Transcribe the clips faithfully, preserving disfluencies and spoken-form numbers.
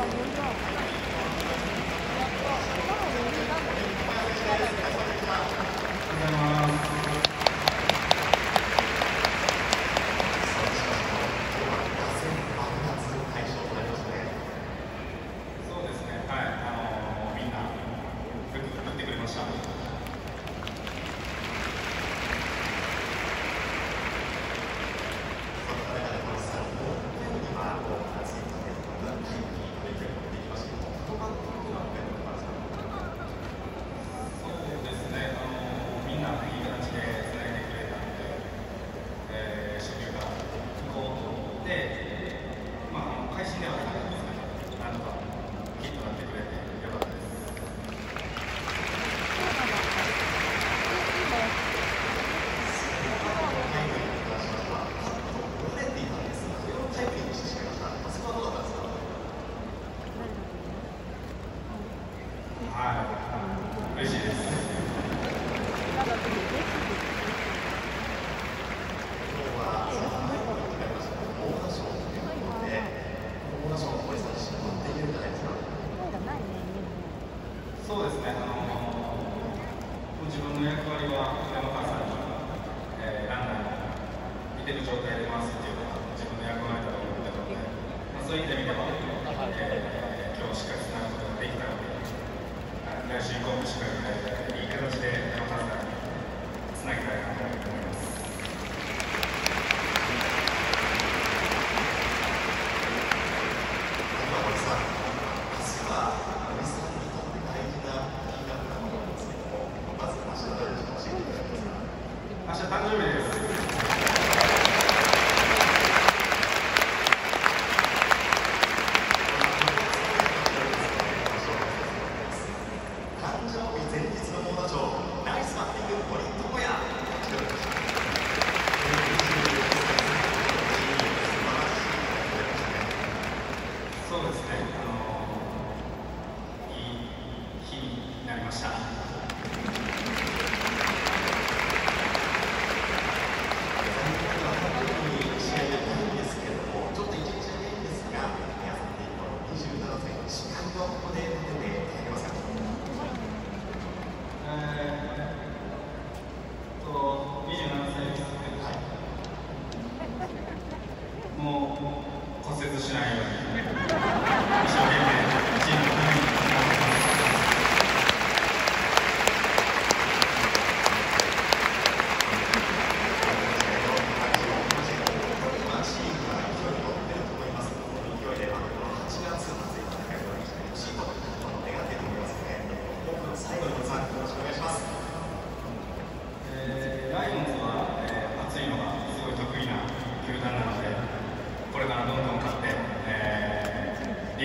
リ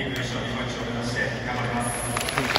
ーグ優勝、日本一を目指して頑張ります。